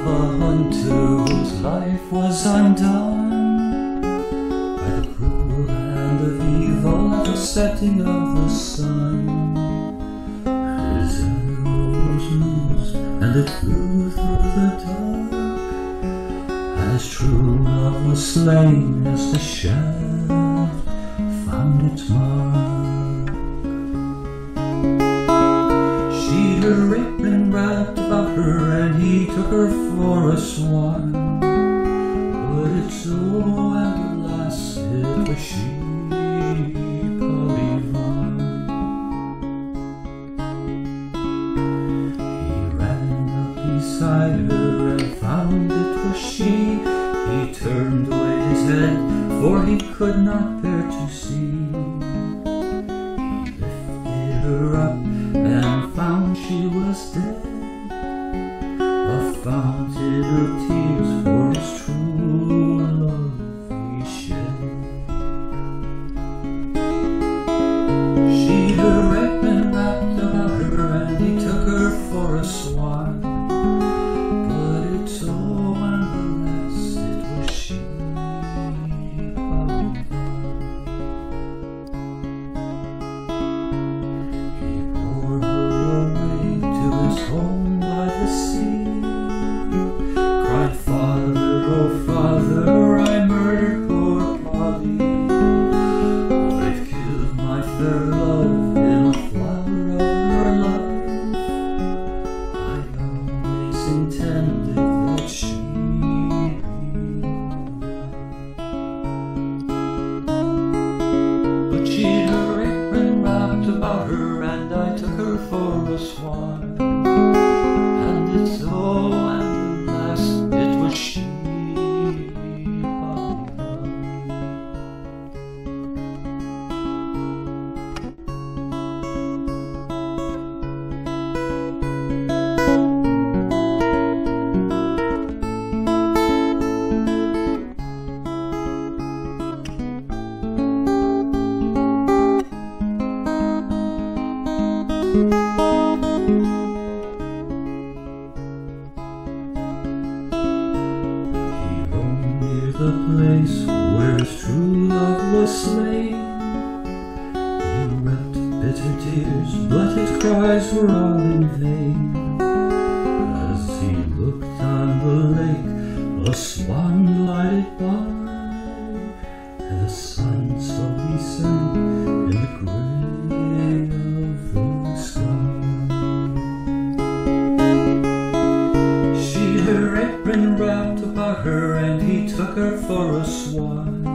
of a hunter whose life was undone by the cruel hand of evil at the setting of the sun. His hand rose loose and it flew through the dark, and his true love was slain as the shaft found its mark. She'd her rape and wrapped about her, and he took her for a swan. But it's so, and alas, it was she, Polly Von. He ran up beside her and found it was she. He turned away his head, for he could not bear to see. He lifted her up and found she was dead, a fountain of tears for his true love he shed. She'd her wrapped and wrapped about her, and he took her for a swan. But it's so, and alas, it was she, Polly Von. He bore her away to his home by the sea. Father, oh father, I murdered poor Polly. I've killed my fair love in a flower of her life. I always intended that she'd be. But she'd her apron wrapped about her, and I took her for a swan. And it's all, and alas, she, Polly Von. The place where his true love was slain, he wept bitter tears, but his cries were all in vain. As he looked on the lake, a swan glided by, and the sun slowly sank in the grey of the sky. She'd her apron wrapped about her, and he took her for a swan.